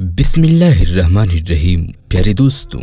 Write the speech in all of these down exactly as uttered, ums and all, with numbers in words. बिस्मिल्लाहिर्रहमानिर्रहीम। प्यारे दोस्तों,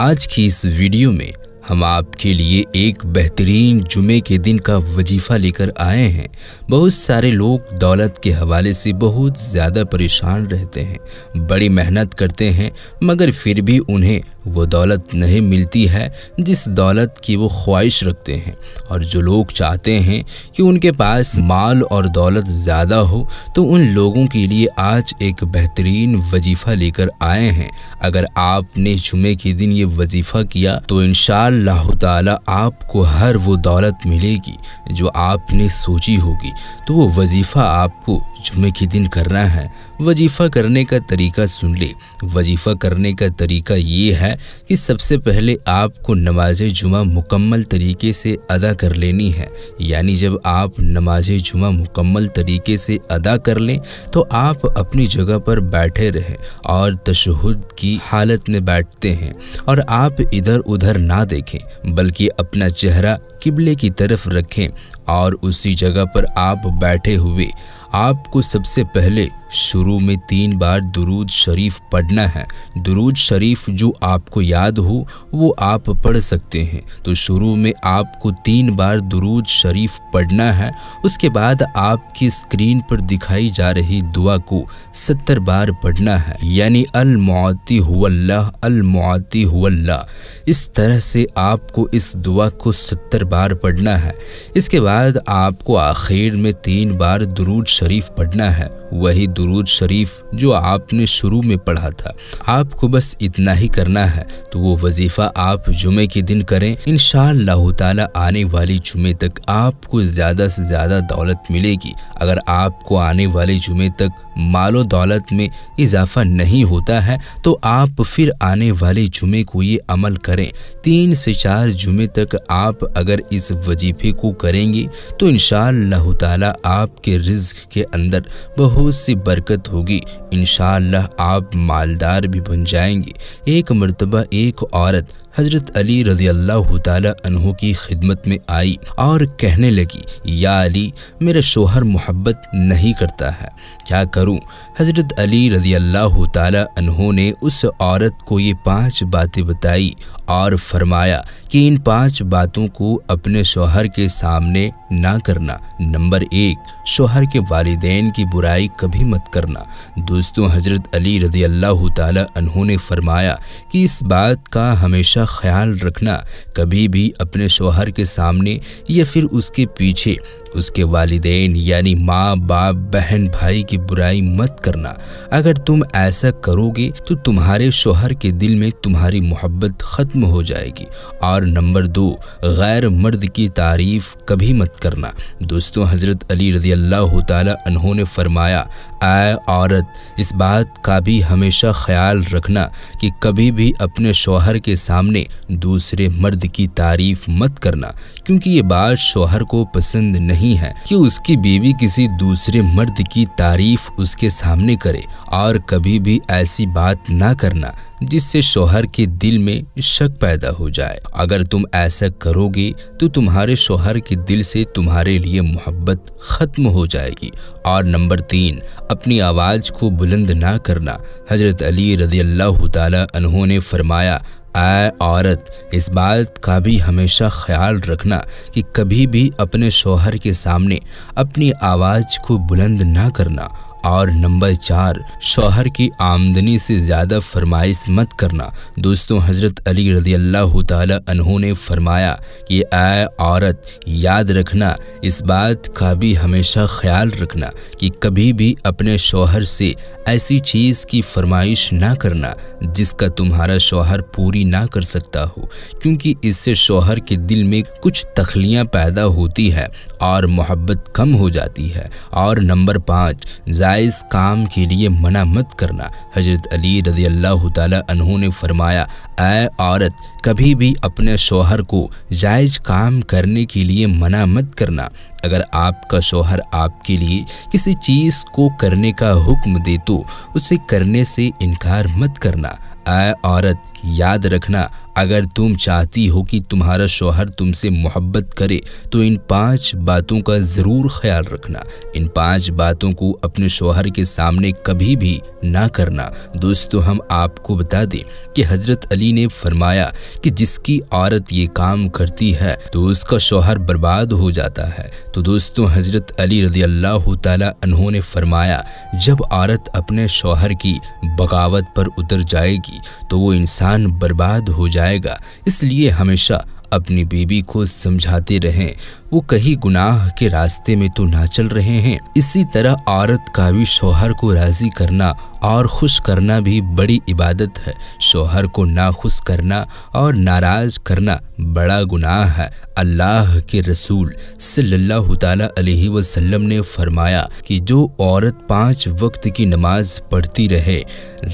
आज की इस वीडियो में हम आपके लिए एक बेहतरीन जुमे के दिन का वजीफ़ा लेकर आए हैं। बहुत सारे लोग दौलत के हवाले से बहुत ज़्यादा परेशान रहते हैं, बड़ी मेहनत करते हैं मगर फिर भी उन्हें वो दौलत नहीं मिलती है जिस दौलत की वो ख्वाहिश रखते हैं। और जो लोग चाहते हैं कि उनके पास माल और दौलत ज़्यादा हो, तो उन लोगों के लिए आज एक बेहतरीन वजीफ़ा लेकर आए हैं। अगर आपने जुमे के दिन ये वजीफ़ा किया तो इंशाअल्लाह अल्लाह ताला आपको हर वो दौलत मिलेगी जो आपने सोची होगी। तो वो वजीफ़ा आपको जुमे के दिन करना है। वजीफ़ा करने का तरीका सुन ले। वजीफ़ा करने का तरीका ये है कि सबसे पहले आपको नमाज जुमा मुकम्मल तरीके से अदा कर लेनी है। यानी जब आप नमाज जुमा मुकम्मल तरीके से अदा कर लें तो आप अपनी जगह पर बैठे रहें और तशहुद की हालत में बैठते हैं और आप इधर उधर ना देखें, बल्कि अपना चेहरा किबले की तरफ रखें और उसी जगह पर आप बैठे हुए आपको सबसे पहले शुरू में तीन बार दुरूद शरीफ पढ़ना है। दुरूद शरीफ जो आपको याद हो वो आप पढ़ सकते हैं। तो शुरू में आपको तीन बार दुरूद शरीफ पढ़ना है। उसके बाद आपकी स्क्रीन पर दिखाई जा रही दुआ को सत्तर बार पढ़ना है, यानी अल मुअती हुवल्लाह अल मुअती हुवल्लाह। इस तरह से आपको इस दुआ को सत्तर बार पढ़ना है। इसके बाद आपको आखिर में तीन बार दुरूद शरीफ पढ़ना है, वही दुरूद शरीफ जो आपने शुरू में पढ़ा था। आपको बस इतना ही करना है। तो वो वजीफ़ा आप जुमे के दिन करें। इंशाअल्लाह ताला आने वाली जुमे तक आपको ज़्यादा से ज़्यादा दौलत मिलेगी। अगर आपको आने वाले जुमे तक मालो दौलत में इजाफा नहीं होता है तो आप फिर आने वाले जुमे को ये अमल करें। तीन से चार जुमे तक आप अगर इस वजीफ़े को करेंगे तो इंशाअल्लाह ताला आपके रिज्क के अंदर बहुत सी बरकत होगी। इंशाअल्लाह आप मालदार भी बन जाएंगे। एक मर्तबा एक औरत हज़रत अली रज़ियल्लाहु ताला अन्हु की खिदमत में आई और कहने लगी, या अली, मेरा शोहर मोहब्बत नहीं करता है, क्या करूं? हज़रत अली रज़ियल्लाहु ताला अन्हु ने उस औरत को ये पांच बातें बताई और फरमाया कि इन पांच बातों को अपने शोहर के सामने ना करना। नंबर एक, शोहर के वालिदैन की बुराई कभी मत करना। दोस्तों, हज़रत अली रज़ियल्लाहु ताला अन्हु ने फरमाया कि इस बात का हमेशा ख्याल रखना, कभी भी अपने शोहर के सामने या फिर उसके पीछे उसके वालिदैन यानी माँ बाप बहन भाई की बुराई मत करना। अगर तुम ऐसा करोगे तो तुम्हारे शोहर के दिल में तुम्हारी मोहब्बत ख़त्म हो जाएगी। और नंबर दो, गैर मर्द की तारीफ़ कभी मत करना। दोस्तों, हज़रत अली रज़ियल्लाहु ताला अन्हु ने फरमाया, ऐ औरत, इस बात का भी हमेशा ख्याल रखना कि कभी भी अपने शोहर के सामने दूसरे मर्द की तारीफ़ मत करना, क्योंकि ये बात शोहर को पसंद नहीं है कि उसकी बीवी किसी दूसरे मर्द की तारीफ उसके सामने करे। और कभी भी ऐसी बात ना करना जिससे शोहर के दिल में शक पैदा हो जाए। अगर तुम ऐसा करोगे तो तुम्हारे शोहर के दिल से तुम्हारे लिए मोहब्बत ख़त्म हो जाएगी। और नंबर तीन, अपनी आवाज़ को बुलंद ना करना। हज़रत अली रज़ियल्लाहु ताला अन्हु ने फरमाया, ऐ औरत, इस बात का भी हमेशा ख्याल रखना कि कभी भी अपने शोहर के सामने अपनी आवाज़ को बुलंद ना करना। और नंबर चार, शोहर की आमदनी से ज़्यादा फरमाइश मत करना। दोस्तों, हज़रत अली रज़ियल्लाहु ताला अन्हु ने फरमाया कि ऐ औरत, याद रखना, इस बात का भी हमेशा ख्याल रखना कि कभी भी अपने शोहर से ऐसी चीज़ की फरमाइश ना करना जिसका तुम्हारा शोहर पूरी ना कर सकता हो, क्योंकि इससे शोहर के दिल में कुछ तखलियाँ पैदा होती है और मोहब्बत कम हो जाती है। और नंबर पाँच, इस काम के लिए मना मत करना। हज़रत अली रज़ियल्लाहु ताला अन्हु ने फरमाया, ऐ औरत, कभी भी अपने शोहर को जायज़ काम करने के लिए मना मत करना। अगर आपका शोहर आपके लिए किसी चीज़ को करने का हुक्म दे तो उसे करने से इनकार मत करना। ऐ औरत, याद रखना, अगर तुम चाहती हो कि तुम्हारा शौहर तुमसे मोहब्बत करे तो इन पांच बातों का ज़रूर ख्याल रखना। इन पांच बातों को अपने शौहर के सामने कभी भी ना करना। दोस्तों, हम आपको बता दें कि हज़रत अली ने फरमाया कि जिसकी औरत ये काम करती है तो उसका शौहर बर्बाद हो जाता है। तो दोस्तों, हज़रत अली रज़ियल्लाहु ताला अन्हु ने फरमाया, जब औरत अपने शौहर की बगावत पर उतर जाएगी तो वो इंसान बर्बाद हो जाएगा। इसलिए हमेशा अपनी बीबी को समझाते रहें वो कहीं गुनाह के रास्ते में तो ना चल रहे हैं। इसी तरह औरत का भी शौहर को राज़ी करना और खुश करना भी बड़ी इबादत है। शौहर को नाखुश करना और नाराज़ करना बड़ा गुनाह है। अल्लाह के रसूल सल्लल्लाहु ताला अलैहि वसल्लम ने फरमाया कि जो औरत पाँच वक्त की नमाज पढ़ती रहे,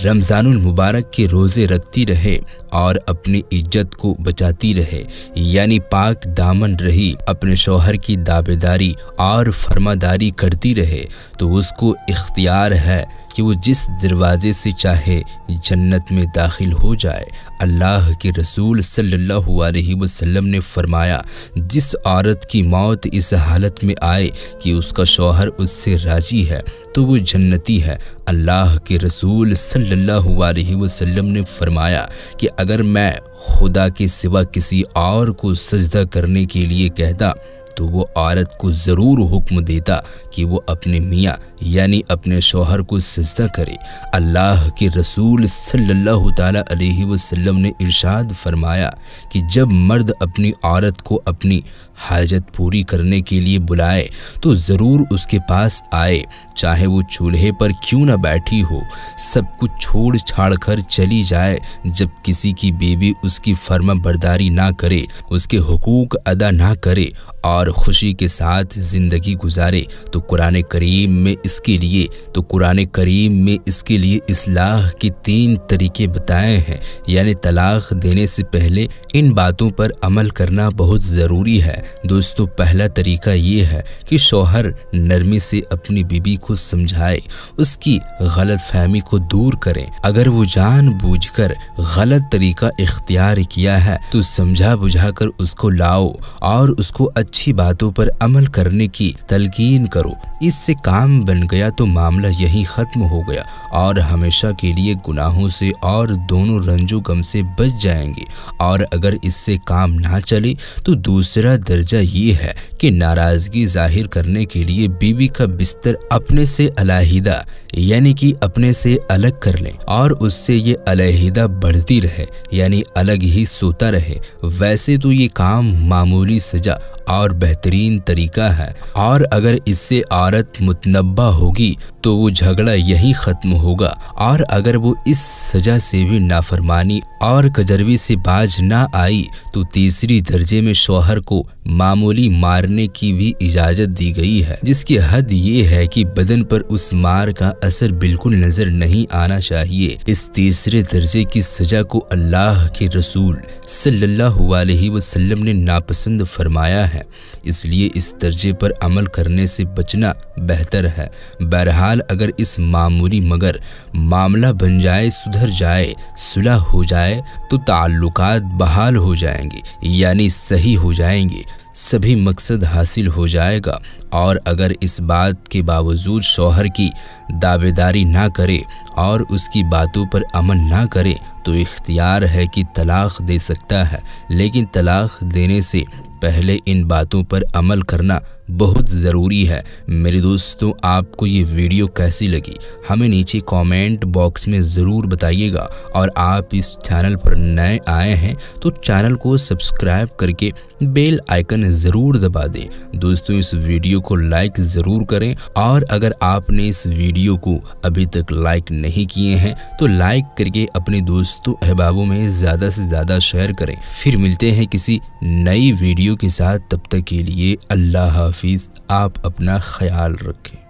रमज़ानुल मुबारक के रोज़े रखती रहे और अपनी इज्जत को बचाती रहे, यानी पाक दामन रही, अपने शौहर की दावेदारी और फरमादारी करती रहे, तो उसको इख्तियार है कि वो जिस दरवाजे से चाहे जन्नत में दाखिल हो जाए। अल्लाह के रसूल सल्लल्लाहु अलैहि वसल्लम ने फरमाया, जिस औरत की मौत इस हालत में आए कि उसका शौहर उससे राजी है तो वो जन्नती है। अल्लाह के रसूल सल्लल्लाहु अलैहि वसल्लम ने फरमाया कि अगर मैं खुदा के सिवा किसी और को सजदा करने के लिए कहता तो वो औरत को ज़रूर हुक्म देता कि वो अपने मियाँ यानी अपने शौहर को सजदा करे। अल्लाह के रसूल सल्लल्लाहु ताला अलैहि वसल्लम ने इरशाद फरमाया कि जब मर्द अपनी औरत को अपनी हाजत पूरी करने के लिए बुलाए तो ज़रूर उसके पास आए, चाहे वो चूल्हे पर क्यों ना बैठी हो। सब कुछ छोड़ छाड़ कर चली जाए जब किसी की बीवी उसकी फर्मा बर्दारी ना करे, उसके हुकूक अदा ना करे और खुशी के साथ ज़िंदगी गुजारे, तो कुरान करीम में इसके लिए तो कुरान करीम में इसके लिए इस्लाह के तीन तरीके बताए हैं। यानी तलाक़ देने से पहले इन बातों पर अमल करना बहुत ज़रूरी है। दोस्तों, पहला तरीका ये है कि शौहर नरमी से अपनी बीवी को समझाए, उसकी गलत फहमी को दूर करें। अगर वो जानबूझकर गलत तरीका इख्तियार किया है तो समझा बुझा कर उसको लाओ और उसको अच्छी बातों पर अमल करने की तलकीन करो। इससे काम बन गया तो मामला यहीं ख़त्म हो गया और हमेशा के लिए गुनाहों से और दोनों रंजो गम से बच जाएंगे। और अगर इससे काम ना चले तो दूसरा दर्जा ये है कि नाराज़गी जाहिर करने के लिए बीवी का बिस्तर अपने से अलहदा यानी कि अपने से अलग कर लें और उससे ये अलहदा बढ़ती रहे यानी अलग ही सोता रहे। वैसे तो ये काम मामूली सजा और बेहतरीन तरीका है और अगर इससे औरत मुतनब्बा होगी तो वो झगड़ा यहीं ख़त्म होगा। और अगर वो इस सज़ा से भी नाफरमानी और कजरवी से बाज ना आई तो तीसरी दर्जे में शौहर को मामूली मारने की भी इजाज़त दी गई है, जिसकी हद ये है कि बदन पर उस मार का असर बिल्कुल नज़र नहीं आना चाहिए। इस तीसरे दर्जे की सज़ा को अल्लाह के रसूल सल्लल्लाहु अलैहि वसल्लम ने नापसंद फरमाया है, इसलिए इस दर्जे पर अमल करने से बचना बेहतर है। बहरहाल, अगर इस मामूली मगर मामला बन जाए, सुधर जाए, सुलह हो जाए तो ताल्लुकात बहाल हो जाएंगे यानी सही हो जाएंगे, सभी मकसद हासिल हो जाएगा। और अगर इस बात के बावजूद शौहर की दावेदारी ना करे और उसकी बातों पर अमल ना करे तो इख्तियार है कि तलाक़ दे सकता है, लेकिन तलाक़ देने से पहले इन बातों पर अमल करना बहुत ज़रूरी है। मेरे दोस्तों, आपको ये वीडियो कैसी लगी हमें नीचे कमेंट बॉक्स में ज़रूर बताइएगा। और आप इस चैनल पर नए आए हैं तो चैनल को सब्सक्राइब करके बेल आइकन ज़रूर दबा दें। दोस्तों, इस वीडियो को लाइक ज़रूर करें और अगर आपने इस वीडियो को अभी तक लाइक नहीं किए हैं तो लाइक करके अपने दोस्तों अहबाबों में ज़्यादा से ज़्यादा शेयर करें। फिर मिलते हैं किसी नई वीडियो के साथ, तब तक के लिए अल्लाह हाफ़िज़। आप अपना ख्याल रखें।